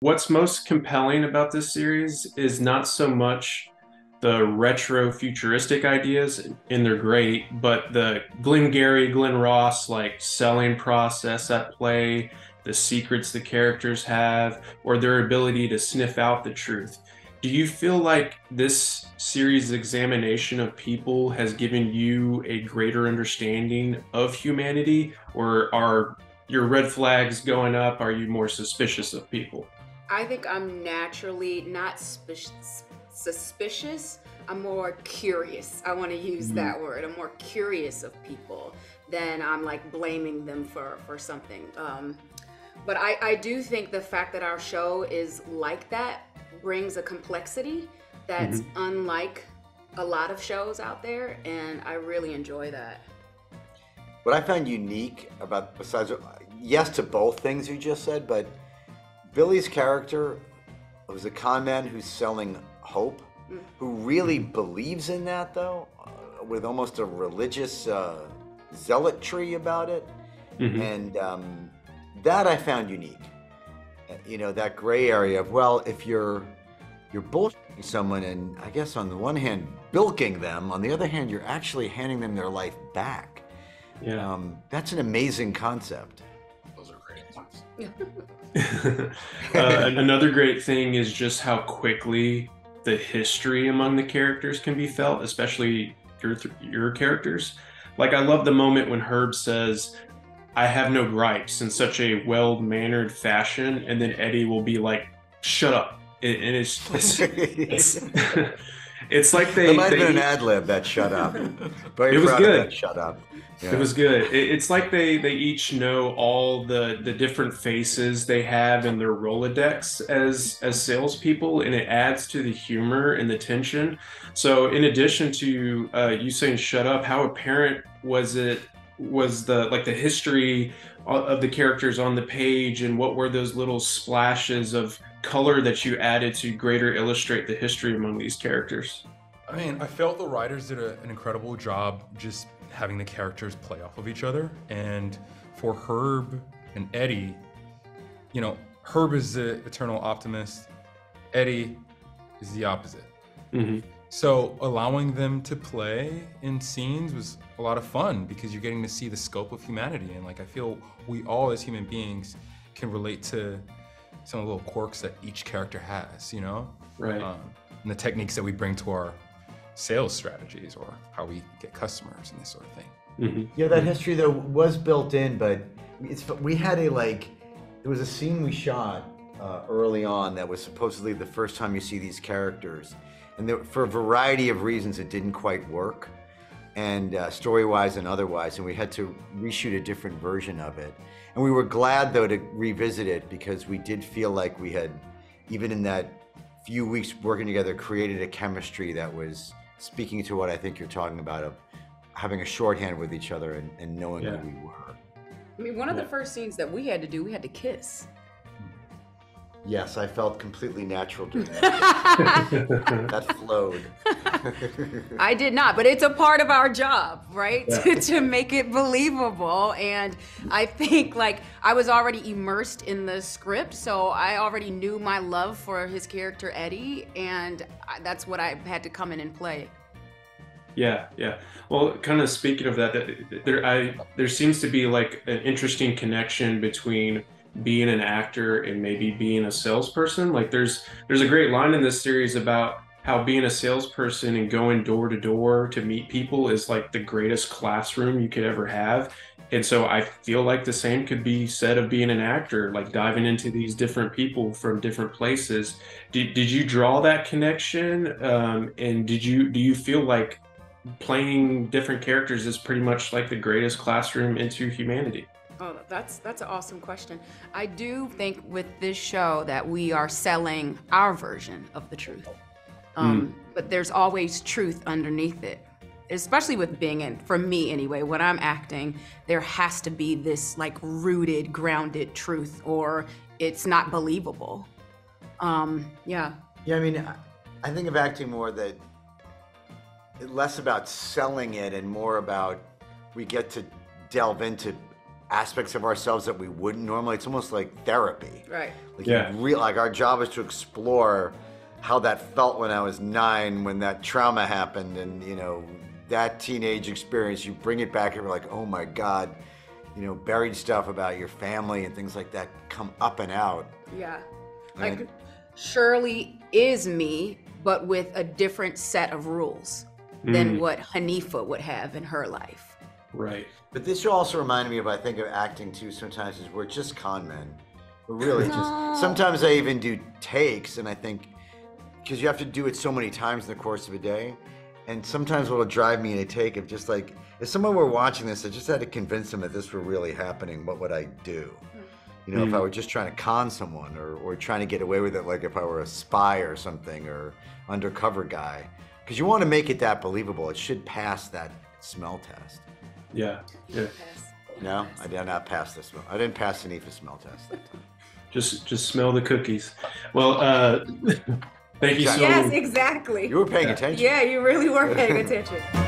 What's most compelling about this series is not so much the retro futuristic ideas, and they're great, but the Glengarry, Glen Ross like selling process at play, the secrets the characters have, or their ability to sniff out the truth. Do you feel like this series' examination of people has given you a greater understanding of humanity, or are your red flags going up? Are you more suspicious of people? I think I'm naturally not suspicious. I'm more curious. I want to use that word. I'm more curious of people than I'm like blaming them for something. But I do think the fact that our show is like that brings a complexity that's unlike a lot of shows out there, and I really enjoy that. What I found unique about, besides, yes to both things you just said, but Billy's character was a con man who's selling hope, who really believes in that, though, with almost a religious zealotry about it. And that I found unique. You know, that gray area of, well, if you're bullshitting someone, and I guess on the one hand bilking them, on the other hand you're actually handing them their life back. Yeah. That's an amazing concept. Those are great examples. Another great thing is just how quickly the history among the characters can be felt, especially your characters. Like, I love the moment when Herb says, "I have no gripes," in such a well-mannered fashion, and then Eddie will be like, "Shut up." And it's like they— It might have been an ad lib, that "shut up." But it was good. "Shut up." Yeah. It was good. It's like they each know all the different faces they have in their Rolodex as salespeople, and it adds to the humor and the tension. So in addition to you saying "shut up," how apparent was it? Was the history of the characters on the page, and what were those little splashes of color that you added to greater illustrate the history among these characters? I mean, I felt the writers did an incredible job just having the characters play off of each other. And for Herb and Eddie, you know, Herb is the eternal optimist, Eddie is the opposite. So allowing them to play in scenes was a lot of fun, because you're getting to see the scope of humanity. And like, I feel we all as human beings can relate to some of the little quirks that each character has, you know? Right. And the techniques that we bring to our sales strategies, or how we get customers and this sort of thing. Yeah, that history though was built in, but we had there was a scene we shot early on that was supposedly the first time you see these characters. And there, for a variety of reasons, it didn't quite work, and story-wise and otherwise, and we had to reshoot a different version of it. And we were glad, though, to revisit it, because we did feel like we had, even in that few weeks working together, created a chemistry that was speaking to what I think you're talking about, of having a shorthand with each other and knowing who we were. I mean, one of the first scenes that we had to do, we had to kiss. Yes, I felt completely natural doing that. That flowed. I did not, but it's a part of our job, right? Yeah. to make it believable. And I think I was already immersed in the script, so I already knew my love for his character Eddie, and that's what I had to come in and play. Yeah, yeah. Well, kind of speaking of that, there seems to be like an interesting connection between being an actor and maybe being a salesperson. Like there's a great line in this series about how being a salesperson and going door to door to meet people is like the greatest classroom you could ever have. And so I feel like the same could be said of being an actor, like diving into these different people from different places. Did you draw that connection? And do you feel like playing different characters is pretty much like the greatest classroom into humanity? Oh, that's an awesome question. I do think with this show that we are selling our version of the truth, but there's always truth underneath it, especially with being in, for me anyway, when I'm acting, there has to be this like rooted, grounded truth, or it's not believable. Yeah, I mean, I think of acting more that, less about selling it and more about we get to delve into aspects of ourselves that we wouldn't normally. It's almost like therapy. Right. Like, yeah. Like our job is to explore how that felt when I was 9, when that trauma happened, and you know, that teenage experience, you bring it back and you're like, oh my God, you know, buried stuff about your family and things like that come up and out. Yeah. Like, Shirley is me, but with a different set of rules than what Hanifa would have in her life. Right. But this also reminded me of, I think, of acting too sometimes, is we're just con men. We're really just, sometimes I even do takes, and I think, because you have to do it so many times in the course of a day, and sometimes what'll drive me in a take of just like, if someone were watching this, I just had to convince them that this were really happening, what would I do? You know, if I were just trying to con someone, or trying to get away with it, like if I were a spy or something, or undercover guy. Because you want to make it that believable. It should pass that smell test. Yeah. Yeah. No, I did not pass the smell. I didn't pass the NEFA smell test that time. Just smell the cookies. Well, thank you so much. Yes, exactly. You were paying attention. Yeah, you really were paying attention.